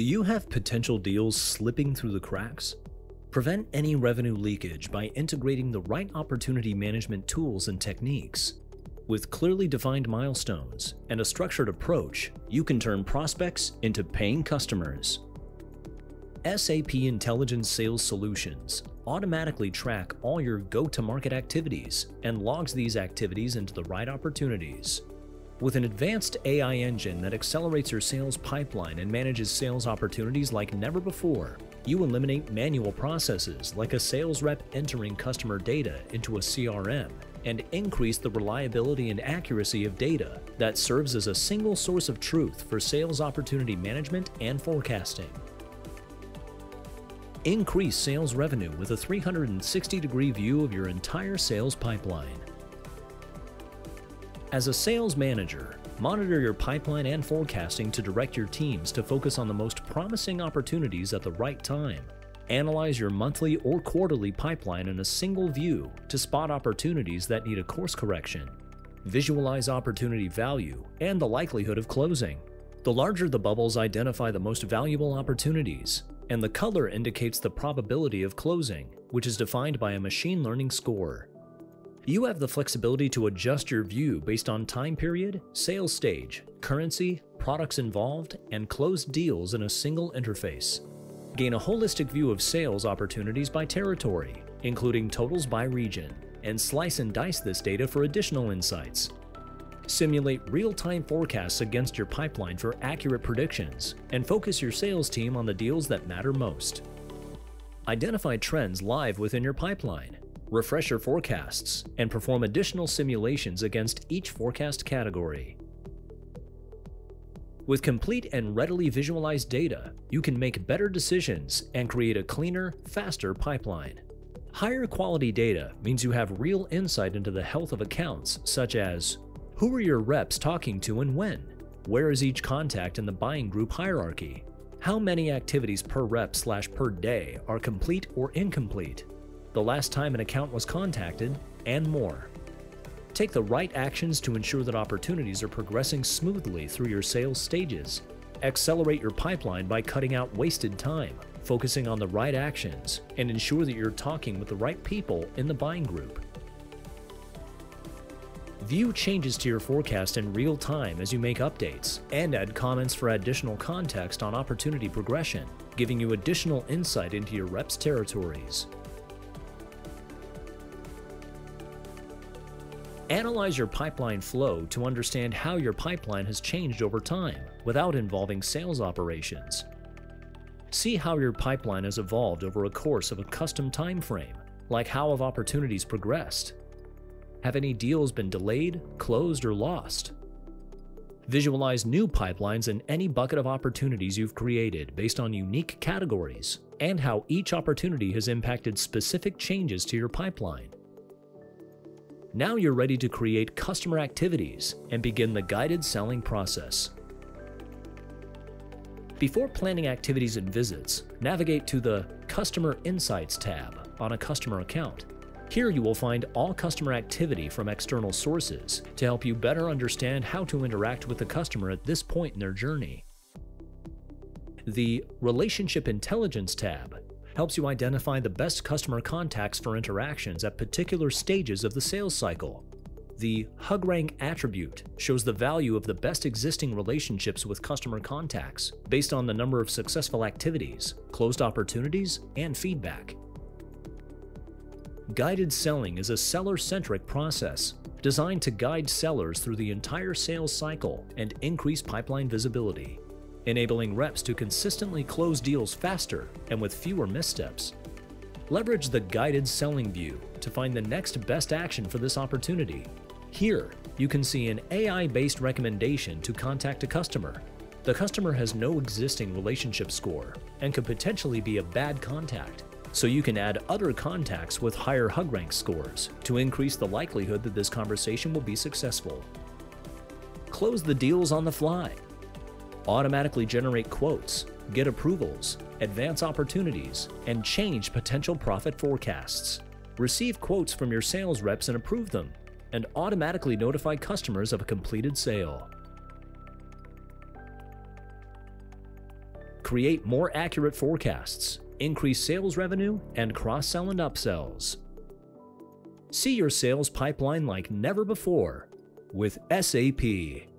Do you have potential deals slipping through the cracks? Prevent any revenue leakage by integrating the right opportunity management tools and techniques. With clearly defined milestones and a structured approach, you can turn prospects into paying customers. SAP Intelligence Sales Solutions automatically track all your go-to-market activities and logs these activities into the right opportunities. With an advanced AI engine that accelerates your sales pipeline and manages sales opportunities like never before, you eliminate manual processes like a sales rep entering customer data into a CRM and increase the reliability and accuracy of data that serves as a single source of truth for sales opportunity management and forecasting. Increase sales revenue with a 360-degree view of your entire sales pipeline. As a sales manager, monitor your pipeline and forecasting to direct your teams to focus on the most promising opportunities at the right time. Analyze your monthly or quarterly pipeline in a single view to spot opportunities that need a course correction. Visualize opportunity value and the likelihood of closing. The larger the bubbles identify the most valuable opportunities, and the color indicates the probability of closing, which is defined by a machine learning score. You have the flexibility to adjust your view based on time period, sales stage, currency, products involved, and closed deals in a single interface. Gain a holistic view of sales opportunities by territory, including totals by region, and slice and dice this data for additional insights. Simulate real-time forecasts against your pipeline for accurate predictions, and focus your sales team on the deals that matter most. Identify trends live within your pipeline. Refresh your forecasts and perform additional simulations against each forecast category. With complete and readily visualized data, you can make better decisions and create a cleaner, faster pipeline. Higher quality data means you have real insight into the health of accounts, such as who are your reps talking to and when? Where is each contact in the buying group hierarchy? How many activities per rep/per day are complete or incomplete? The last time an account was contacted, and more. Take the right actions to ensure that opportunities are progressing smoothly through your sales stages. Accelerate your pipeline by cutting out wasted time, focusing on the right actions, and ensure that you're talking with the right people in the buying group. View changes to your forecast in real time as you make updates, and add comments for additional context on opportunity progression, giving you additional insight into your reps' territories. Analyze your pipeline flow to understand how your pipeline has changed over time without involving sales operations. See how your pipeline has evolved over a course of a custom time frame, like how have opportunities progressed? Have any deals been delayed, closed, or lost? Visualize new pipelines in any bucket of opportunities you've created based on unique categories and how each opportunity has impacted specific changes to your pipeline. Now you're ready to create customer activities and begin the guided selling process. Before planning activities and visits, navigate to the Customer Insights tab on a customer account. Here you will find all customer activity from external sources to help you better understand how to interact with the customer at this point in their journey. The Relationship Intelligence tab helps you identify the best customer contacts for interactions at particular stages of the sales cycle. The HugRank attribute shows the value of the best existing relationships with customer contacts based on the number of successful activities, closed opportunities, and feedback. Guided selling is a seller-centric process designed to guide sellers through the entire sales cycle and increase pipeline visibility, enabling reps to consistently close deals faster and with fewer missteps. Leverage the guided selling view to find the next best action for this opportunity. Here, you can see an AI-based recommendation to contact a customer. The customer has no existing relationship score and could potentially be a bad contact, so you can add other contacts with higher HugRank scores to increase the likelihood that this conversation will be successful. Close the deals on the fly. Automatically generate quotes, get approvals, advance opportunities, and change potential profit forecasts. Receive quotes from your sales reps and approve them, and automatically notify customers of a completed sale. create more accurate forecasts, increase sales revenue, and cross-sell and upsells. See your sales pipeline like never before with SAP.